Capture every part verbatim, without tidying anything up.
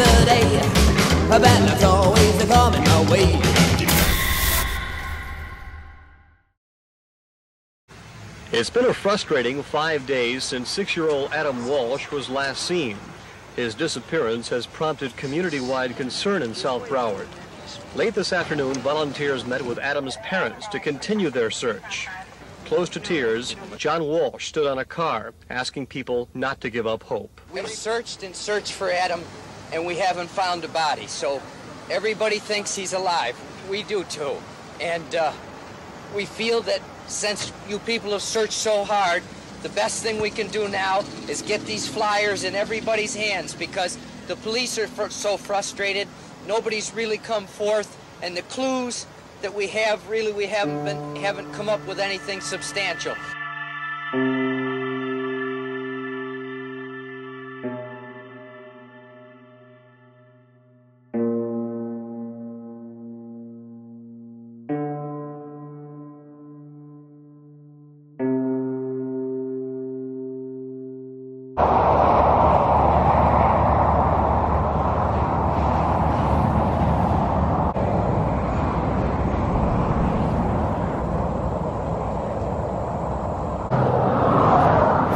always a day. Bad luck's always a coming my way. It's been a frustrating five days since six-year-old Adam Walsh was last seen. His disappearance has prompted community-wide concern in South Broward. Late this afternoon, volunteers met with Adam's parents to continue their search. Close to tears, John Walsh stood on a car asking people not to give up hope. We've searched and searched for Adam, and we haven't found a body, so everybody thinks he's alive. We do too. And uh, we feel that since you people have searched so hard, the best thing we can do now is get these flyers in everybody's hands, because the police are fr- so frustrated. Nobody's really come forth, and the clues that we have, really, we haven't been, haven't come up with anything substantial.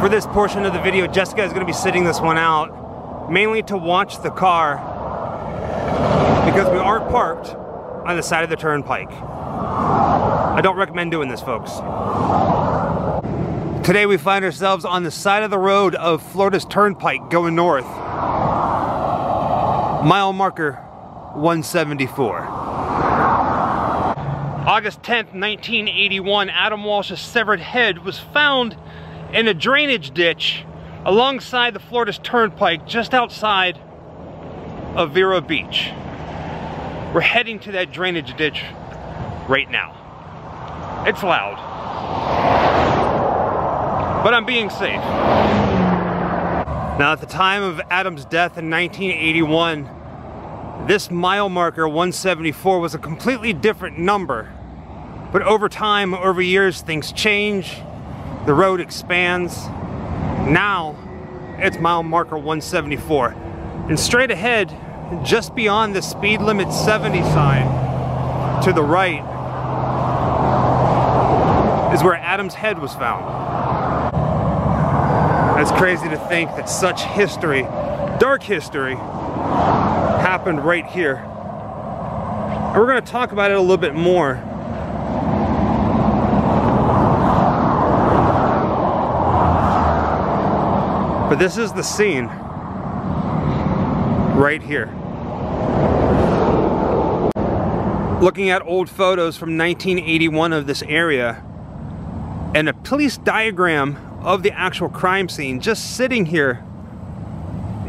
For this portion of the video, Jessica is going to be sitting this one out, mainly to watch the car, because we are parked on the side of the turnpike. I don't recommend doing this, folks. Today we find ourselves on the side of the road of Florida's Turnpike going north. Mile marker one seventy-four. August tenth, nineteen eighty-one, Adam Walsh's severed head was found in a drainage ditch alongside the Florida's Turnpike just outside of Vero Beach. We're heading to that drainage ditch right now. It's loud, but I'm being safe. Now, at the time of Adam's death in nineteen eighty-one, this mile marker one seventy-four was a completely different number. But over time, over years, things change. The road expands. Now it's mile marker one seventy-four. And straight ahead, just beyond the speed limit seventy sign to the right, is where Adam's head was found. It's crazy to think that such history, dark history, happened right here. And we're going to talk about it a little bit more. But this is the scene right here. Looking at old photos from nineteen eighty-one of this area, and a police diagram of the actual crime scene just sitting here,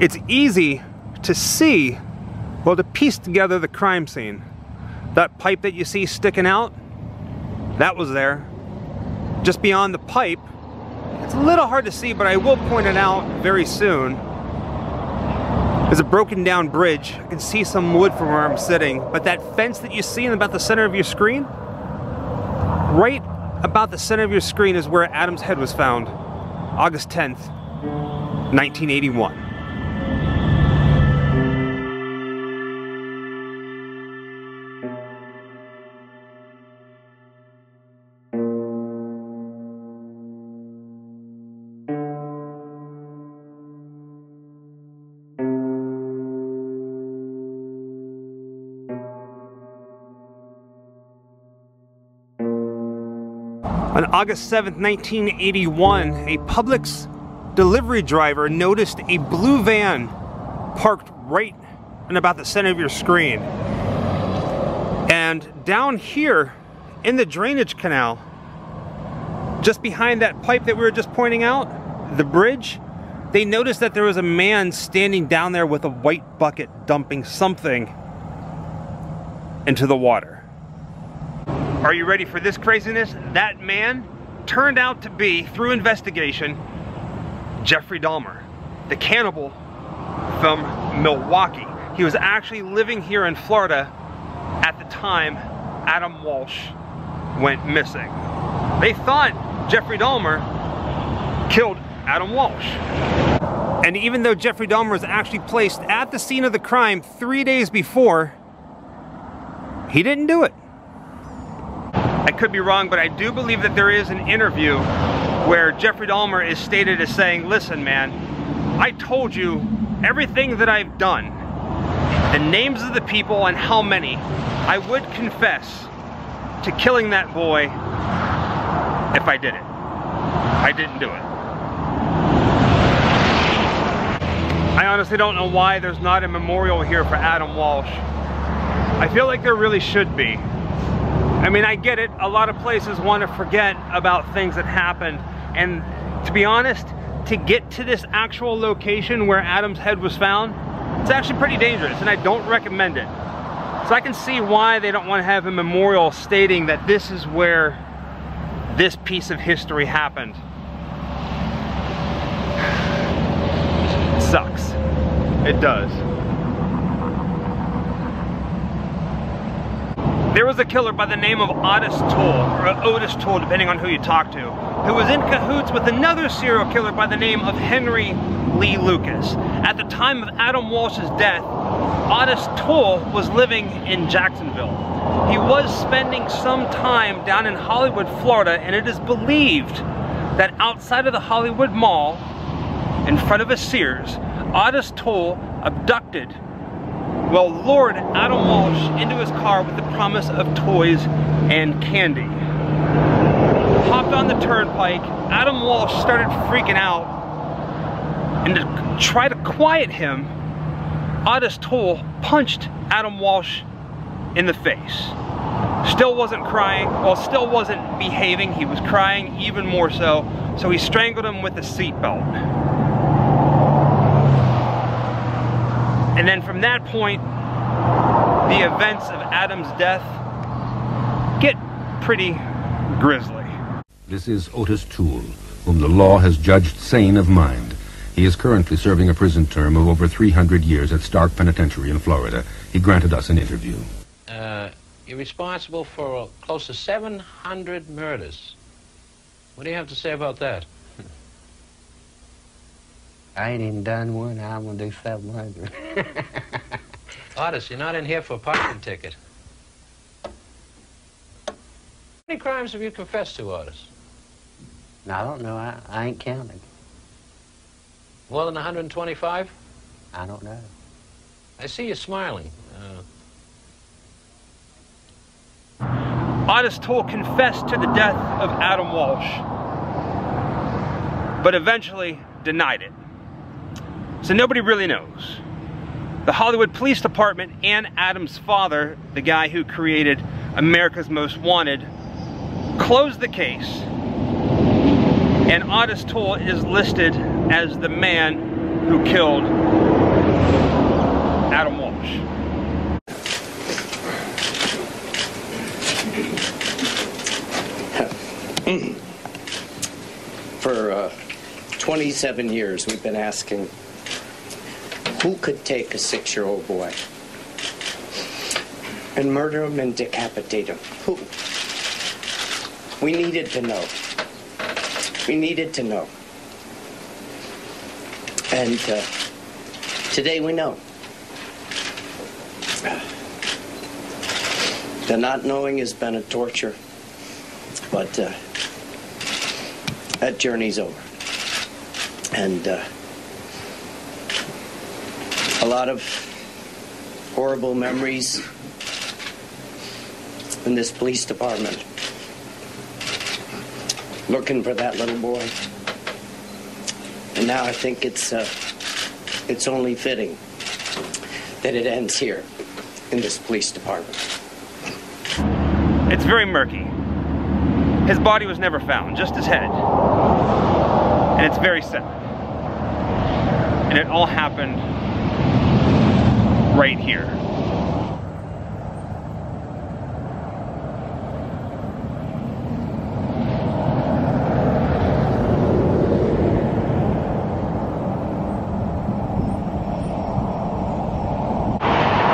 it's easy to see, well, to piece together the crime scene. That pipe that you see sticking out, that was there. Just beyond the pipe, it's a little hard to see, but I will point it out very soon. There's a broken down bridge. I can see some wood from where I'm sitting, but that fence that you see in about the center of your screen, right about the center of your screen is where Adam's head was found, August tenth, nineteen eighty-one. On August seventh, nineteen eighty-one, a Publix delivery driver noticed a blue van parked right in about the center of your screen. And down here in the drainage canal, just behind that pipe that we were just pointing out, the bridge, they noticed that there was a man standing down there with a white bucket dumping something into the water. Are you ready for this craziness? That man turned out to be, through investigation, Jeffrey Dahmer, the cannibal from Milwaukee. He was actually living here in Florida at the time Adam Walsh went missing. They thought Jeffrey Dahmer killed Adam Walsh. And even though Jeffrey Dahmer was actually placed at the scene of the crime three days before, he didn't do it. I could be wrong, but I do believe that there is an interview where Jeffrey Dahmer is stated as saying, "Listen, man, I told you everything that I've done, the names of the people and how many. I would confess to killing that boy if I did it. I didn't do it." I honestly don't know why there's not a memorial here for Adam Walsh. I feel like there really should be. I mean, I get it, a lot of places want to forget about things that happened, and to be honest, to get to this actual location where Adam's head was found, it's actually pretty dangerous and I don't recommend it. So I can see why they don't want to have a memorial stating that this is where this piece of history happened. It sucks. It does. There was a killer by the name of Ottis Toole, or Ottis Toole, depending on who you talk to, who was in cahoots with another serial killer by the name of Henry Lee Lucas. At the time of Adam Walsh's death, Ottis Toole was living in Jacksonville. He was spending some time down in Hollywood, Florida, and it is believed that outside of the Hollywood Mall, in front of a Sears, Ottis Toole abducted, well, lured Adam Walsh into his car with the promise of toys and candy. Hopped on the turnpike, Adam Walsh started freaking out, and to try to quiet him, Ottis Toole punched Adam Walsh in the face. Still wasn't crying, well, still wasn't behaving, he was crying even more so, so he strangled him with a seatbelt. And then from that point, the events of Adam's death get pretty grisly. This is Ottis Toole, whom the law has judged sane of mind. He is currently serving a prison term of over three hundred years at Stark Penitentiary in Florida. He granted us an interview. Uh, you're responsible for close to seven hundred murders. What do you have to say about that? I ain't even done one, I'm gonna do seven hundred. Ottis, you're not in here for a parking ticket. How many crimes have you confessed to, Ottis? I don't know, I, I ain't counted. More than one hundred twenty-five? I don't know. I see you smiling. Uh... Ottis Toole confessed to the death of Adam Walsh, but eventually denied it. So nobody really knows. The Hollywood Police Department and Adam's father, the guy who created America's Most Wanted, closed the case, and Ottis Toole is listed as the man who killed Adam Walsh. For uh, twenty-seven years we've been asking, who could take a six-year-old boy and murder him and decapitate him? Who? We needed to know. We needed to know. And uh, today we know. The not knowing has been a torture, but uh, that journey's over. And uh, a lot of horrible memories in this police department. Looking for that little boy. And now I think it's uh, it's only fitting that it ends here in this police department. It's very murky. His body was never found, just his head. And it's very sad. And it all happened right here.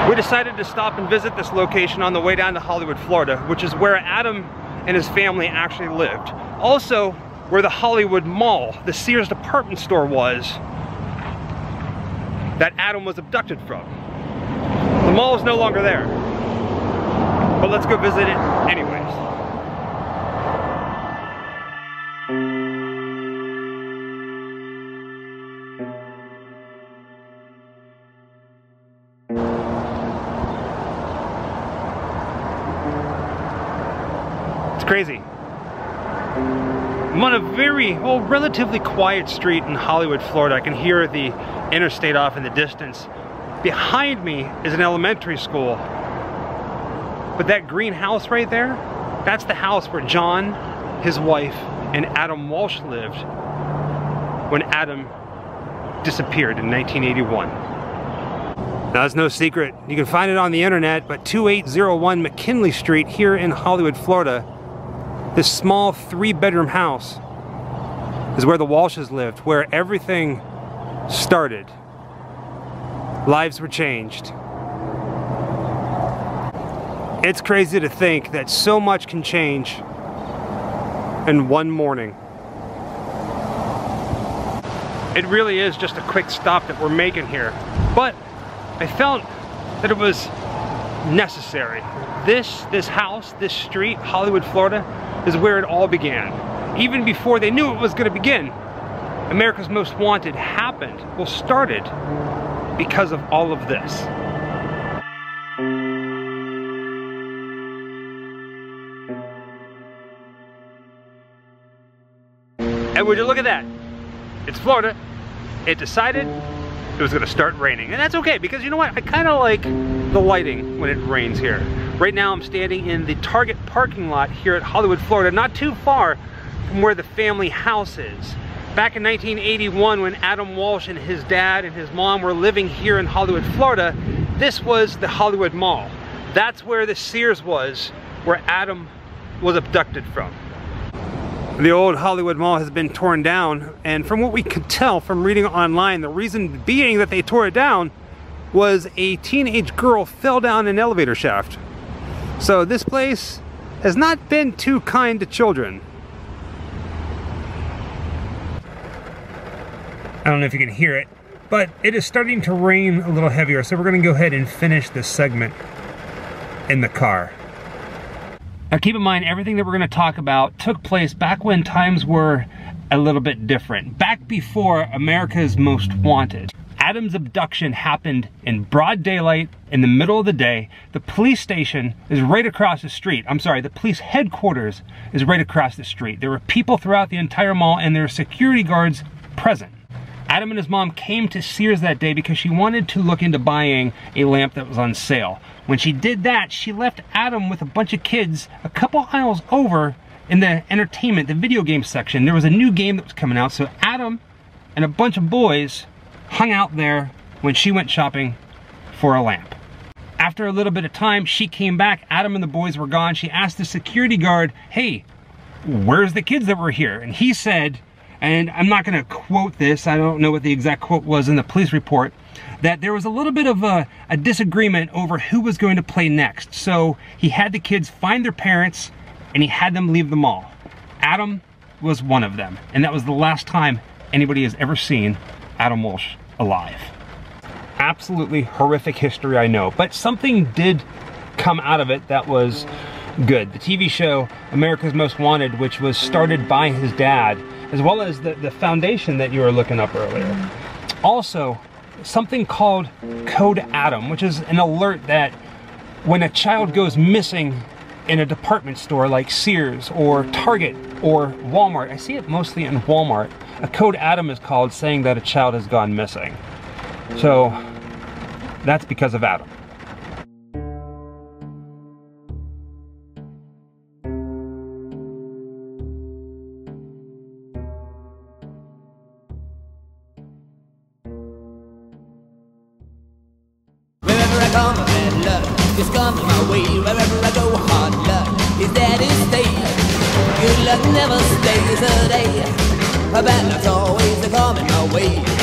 We decided to stop and visit this location on the way down to Hollywood, Florida, which is where Adam and his family actually lived. Also, where the Hollywood Mall, the Sears department store was, that Adam was abducted from. The mall is no longer there, but let's go visit it anyways. Crazy. I'm on a very, well, relatively quiet street in Hollywood, Florida. I can hear the interstate off in the distance. Behind me is an elementary school. But that green house right there, that's the house where John, his wife, and Adam Walsh lived when Adam disappeared in nineteen eighty-one. Now, it's no secret. You can find it on the internet, but two eight zero one McKinley Street here in Hollywood, Florida, this small three-bedroom house is where the Walshes lived, where everything started. Lives were changed. It's crazy to think that so much can change in one morning. It really is just a quick stop that we're making here, but I felt that it was necessary. This, this house, this street, Hollywood, Florida, is where it all began. Even before they knew it was gonna begin, America's Most Wanted happened, well, started because of all of this. And would you look at that? It's Florida. It decided it was gonna start raining. And that's okay, because you know what? I kinda like the lighting when it rains here. Right now I'm standing in the Target parking lot here at Hollywood, Florida, not too far from where the family house is. Back in nineteen eighty-one, when Adam Walsh and his dad and his mom were living here in Hollywood, Florida, this was the Hollywood Mall. That's where the Sears was, where Adam was abducted from. The old Hollywood Mall has been torn down, and from what we could tell from reading online, the reason being that they tore it down was a teenage girl fell down an elevator shaft. So this place has not been too kind to children. I don't know if you can hear it, but it is starting to rain a little heavier, so we're going to go ahead and finish this segment in the car. Now keep in mind, everything that we're going to talk about took place back when times were a little bit different, back before America's Most Wanted. Adam's abduction happened in broad daylight, in the middle of the day. The police station is right across the street. I'm sorry, the police headquarters is right across the street. There were people throughout the entire mall, and there were security guards present. Adam and his mom came to Sears that day because she wanted to look into buying a lamp that was on sale. When she did that, she left Adam with a bunch of kids a couple aisles over in the entertainment, the video game section. There was a new game that was coming out, so Adam and a bunch of boys hung out there when she went shopping for a lamp. After a little bit of time, she came back. Adam and the boys were gone. She asked the security guard, hey, where's the kids that were here? And he said, and I'm not gonna quote this, I don't know what the exact quote was in the police report, that there was a little bit of a, a disagreement over who was going to play next. So he had the kids find their parents and he had them leave the mall. Adam was one of them. And that was the last time anybody has ever seen Adam Walsh alive. Absolutely horrific history, I know, but something did come out of it that was good. The T V show America's Most Wanted, which was started by his dad, as well as the, the foundation that you were looking up earlier. Also, something called Code Adam, which is an alert that when a child goes missing in a department store like Sears or Target or Walmart, I see it mostly in Walmart, a Code Adam is called, saying that a child has gone missing. So that's because of Adam. Wherever I come, I've had luck. Just comes my way. Wherever I go, hard luck is that it stays. Good luck never stays a day. Bad luck's always coming my way.